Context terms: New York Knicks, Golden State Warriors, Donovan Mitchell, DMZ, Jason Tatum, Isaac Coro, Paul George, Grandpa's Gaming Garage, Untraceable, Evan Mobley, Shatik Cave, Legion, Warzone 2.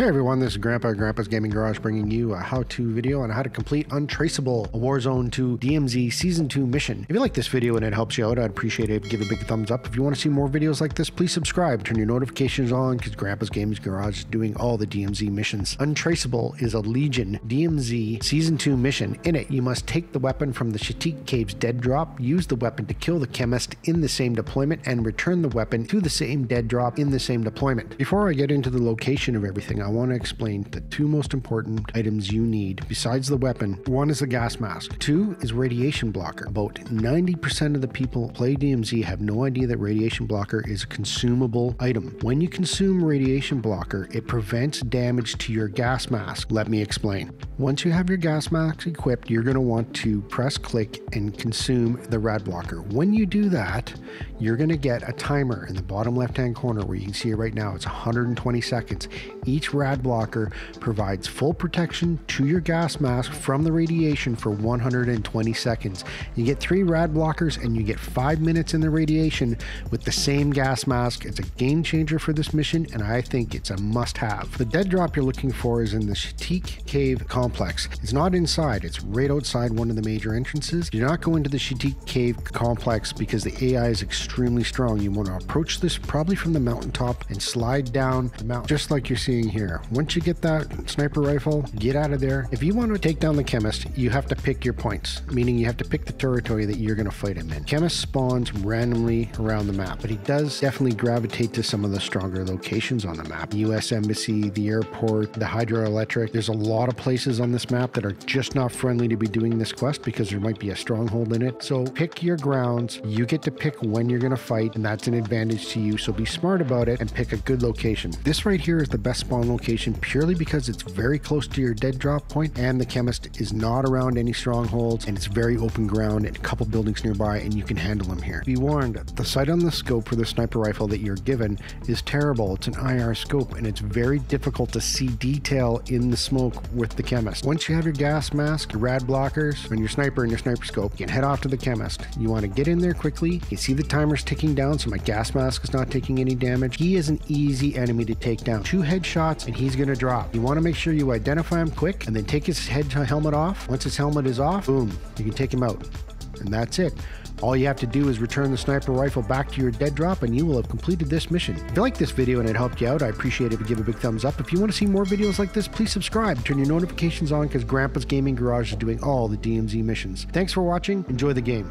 Hey everyone, this is Grandpa's Gaming Garage bringing you a how-to video on how to complete Untraceable, a Warzone 2 DMZ Season 2 mission. If you like this video and it helps you out, I'd appreciate it. Give it a big thumbs up. If you want to see more videos like this, please subscribe. Turn your notifications on because Grandpa's Gaming Garage is doing all the DMZ missions. Untraceable is a Legion DMZ Season 2 mission. In it, you must take the weapon from the Shatik Cave's dead drop, use the weapon to kill the chemist in the same deployment, and return the weapon to the same dead drop in the same deployment. Before I get into the location of everything, I want to explain the two most important items you need besides the weapon. One is the gas mask. Two is radiation blocker. About 90% of the people who play DMZ have no idea that radiation blocker is a consumable item. When you consume radiation blocker, it prevents damage to your gas mask. Let me explain. Once you have your gas mask equipped, you're going to want to press click and consume the rad blocker. When you do that, you're going to get a timer in the bottom left-hand corner where you can see it right now. It's 120 seconds. Each rad blocker provides full protection to your gas mask from the radiation for 120 seconds. You get 3 rad blockers and you get 5 minutes in the radiation with the same gas mask. It's a game changer for this mission and I think it's a must-have. The dead drop you're looking for is in the Shatik Cave complex. It's not inside, it's right outside one of the major entrances. Do not go into the Shatik Cave complex because the AI is extremely strong. You want to approach this probably from the mountaintop and slide down the mountain just like you're seeing here. Once you get that sniper rifle, get out of there. If you want to take down the chemist, you have to pick your points, meaning you have to pick the territory that you're going to fight him in. Chemist spawns randomly around the map, but he does definitely gravitate to some of the stronger locations on the map. U.S. Embassy, the airport, the hydroelectric. There's a lot of places on this map that are just not friendly to be doing this quest because there might be a stronghold in it. So pick your grounds. You get to pick when you're going to fight, and that's an advantage to you. So be smart about it and pick a good location. This right here is the best spawn location purely because it's very close to your dead drop point and the chemist is not around any strongholds and it's very open ground and a couple buildings nearby and you can handle him here. Be warned, the sight on the scope for the sniper rifle that you're given is terrible. It's an IR scope and it's very difficult to see detail in the smoke with the chemist. Once you have your gas mask, your rad blockers, and your sniper scope, you can head off to the chemist. You want to get in there quickly. You can see the timer's ticking down so my gas mask is not taking any damage. He is an easy enemy to take down. 2 headshots and he's going to drop. You want to make sure you identify him quick and then take his helmet off. Once his helmet is off, boom, you can take him out. And that's it. All you have to do is return the sniper rifle back to your dead drop and you will have completed this mission. If you like this video and it helped you out, I appreciate it. Give a big thumbs up. If you want to see more videos like this, please subscribe. Turn your notifications on because Grandpa's Gaming Garage is doing all the DMZ missions. Thanks for watching. Enjoy the game.